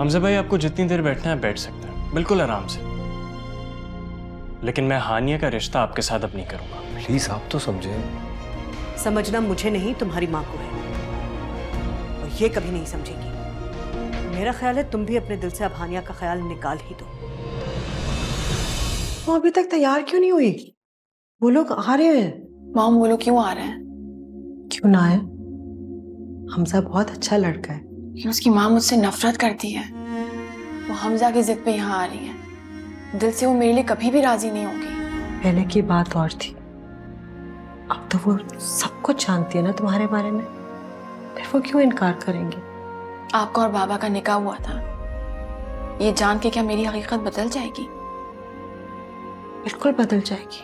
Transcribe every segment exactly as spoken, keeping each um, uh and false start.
हमजा भाई आपको जितनी देर बैठना है बैठ सकते हैं, बिल्कुल आराम से, लेकिन मैं हानिया का रिश्ता आपके साथ अब नहीं करूंगा। प्लीज आप तो समझें। समझना मुझे नहीं तुम्हारी माँ को है, और ये कभी नहीं समझेगी। मेरा ख्याल है तुम भी अपने दिल से अब हानिया का ख्याल निकाल ही दो। वो अभी तक तैयार क्यों नहीं हुई? वो लोग आ रहे हैं। माँ वो लोग क्यों आ रहे हैं? क्यों ना आए? हमजा बहुत अच्छा लड़का है। उसकी माँ मुझसे नफरत करती है, वो हमजा की जिद पे यहाँ आ रही है। दिल से वो मेरे लिए कभी भी राजी नहीं होगी। पहले की बात और थी, अब तो वो सब कुछ जानती है ना तुम्हारे बारे में, फिर वो क्यों इनकार करेंगी? आपका और बाबा का निकाह हुआ था, ये जान के क्या मेरी हकीकत बदल जाएगी? बिल्कुल बदल जाएगी,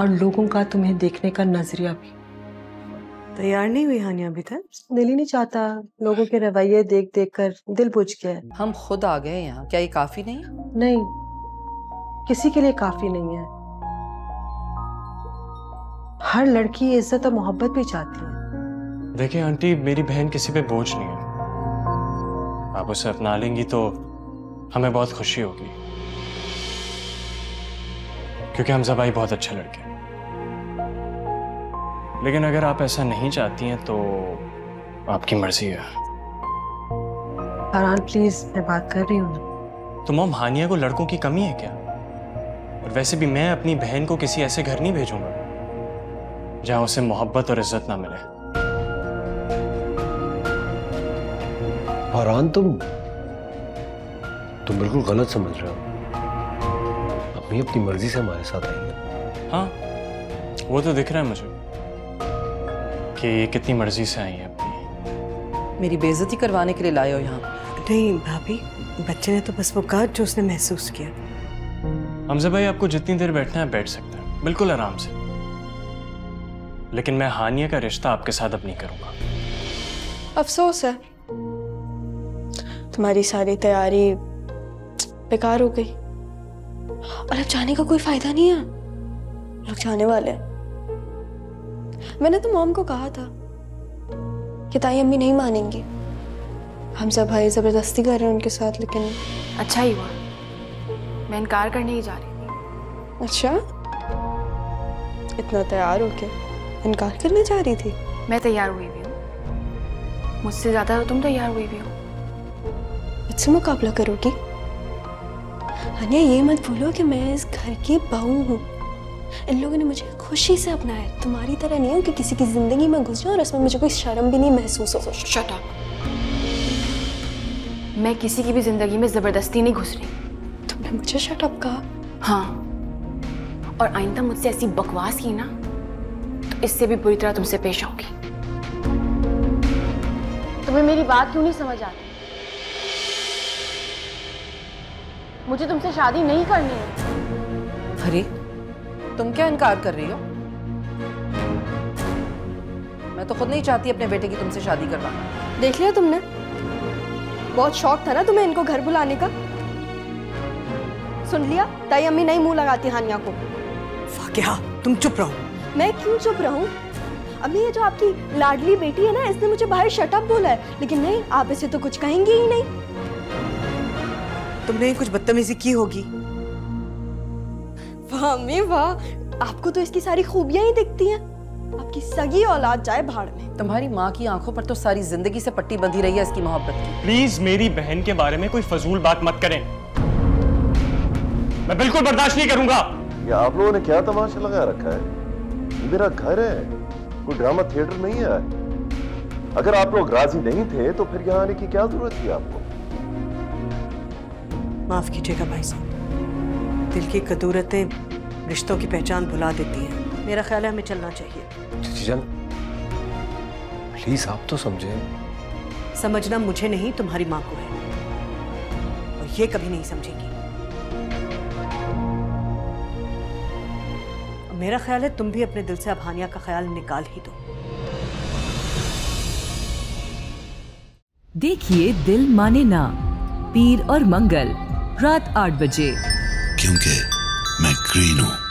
और लोगों का तुम्हें देखने का नजरिया भी। तैयार नहीं हुई हानिया अभी तक? दिल ही नहीं चाहता, लोगों के रवैये देख देख कर दिल बुझ गया। हम खुद आ गए यहाँ, क्या ये काफी नहीं? नहीं, किसी के लिए काफी नहीं है। हर लड़की इज्जत और मोहब्बत भी चाहती है। देखिए आंटी, मेरी बहन किसी पे बोझ नहीं है। आप उसे अपना लेंगी तो हमें बहुत खुशी होगी, क्योंकि हमजा भाई बहुत अच्छे लड़के हैं। लेकिन अगर आप ऐसा नहीं चाहती हैं तो आपकी मर्जी है। फरान प्लीज, मैं बात कर रही हूँ। तो मॉम, हानिया को लड़कों की कमी है क्या? और वैसे भी मैं अपनी बहन को किसी ऐसे घर नहीं भेजूंगा जहाँ उसे मोहब्बत और इज्जत ना मिले। फरान तुम तुम बिल्कुल गलत समझ रहे हो। अपनी अपनी मर्जी से हमारे साथ आई। हाँ वो तो दिख रहा है मुझे कि ये कितनी मर्जी से आई है अपनी। मेरी बेइज्जती करवाने के लिए लाए हो यहाँ? नहीं भाभी, बच्चे ने तो बस वो कहा जो उसने महसूस किया। हमजा भाई आपको जितनी देर बैठना है बैठ सकते हैं, बिल्कुल आराम से, लेकिन मैं हानिया का रिश्ता आपके साथ अब नहीं करूँगा। अफसोस है, तुम्हारी सारी तैयारी बेकार हो गई, और अब जाने का कोई फायदा नहीं है, लोग जाने वाले हैं। मैंने तो मॉम को कहा था कि ताई अम्मी नहीं मानेंगी, हमजा भाई जबरदस्ती कर रहे हैं उनके साथ, लेकिन अच्छा ही हुआ, मैं इनकार करने ही जा रही थी। अच्छा, इतना तैयार होके इनकार करने जा रही थी? मैं तैयार हुई भी हूँ, मुझसे ज्यादा तुम तैयार हुई भी हो। मुझसे मुकाबला करोगी? हानिया ये मत भूलो कि मैं इस घर की बहू हूँ। इन लोगों ने मुझे खुशी से अपनाया, तुम्हारी तरह नहीं हूँ कि किसी की जिंदगी में घुस जाऊँ और उसमें मुझे कोई शर्म भी नहीं महसूस हो। Shut up. मैं किसी की भी जिंदगी में जबरदस्ती नहीं घुस रही। तुमने मुझे शट अप कहा? हाँ, और आइंदा मुझसे ऐसी बकवास की ना तो इससे भी बुरी तरह तुमसे पेश आऊंगी। तुम्हें मेरी बात क्यों नहीं समझ आती? मुझे तुमसे शादी नहीं करनी है। अरे तुम क्या इनकार कर रही हो? मैं तो खुद नहीं चाहती अपने बेटे की तुमसे शादी करवाना। देख लिया तुमने, बहुत शौक था ना तुम्हें इनको घर बुलाने का। सुन लिया, ताई अम्मी नहीं मुंह लगाती हानिया को। फाकिहा तुम चुप रहो। मैं क्यों चुप रहूं? अम्मी ये जो आपकी लाडली बेटी है ना, इसने मुझे बाहर शट अप बोला है, लेकिन नहीं, आप इसे तो कुछ कहेंगी ही नहीं। तुमने कुछ बदतमीजी की होगी। मम्मी वाह, आपको तो इसकी सारी खूबियां ही दिखती हैं। आपकी सगी औलाद जाए भाड़ में। तुम्हारी माँ की आंखों पर तो सारी जिंदगी से पट्टी बंधी रही है इसकी मोहब्बत की। प्लीज मेरी बहन के बारे में कोई फजूल बात मत करें, मैं बिल्कुल बर्दाश्त नहीं करूंगा। ये आप लोगों ने क्या तमाशा लगा रखा है? मेरा घर है, कोई ड्रामा थिएटर नहीं है। अगर आप लोग राजी नहीं थे तो फिर यहाँ आने की क्या जरूरत थी आपको? माफ कीजिएगा भाई साहब, दिल की कदूरतें रिश्तों की पहचान भुला देती हैं। मेरा ख्याल है हमें चलना चाहिए। जीजी जान प्लीज आप तो समझें। समझना मुझे नहीं तुम्हारी माँ को है, और ये कभी नहीं समझेगी। मेरा ख्याल है तुम भी अपने दिल से अब हानिया का ख्याल निकाल ही दो। देखिए दिल माने ना, पीर और मंगल, रात आठ बजे, क्योंकि मैं ग्रीन हूं।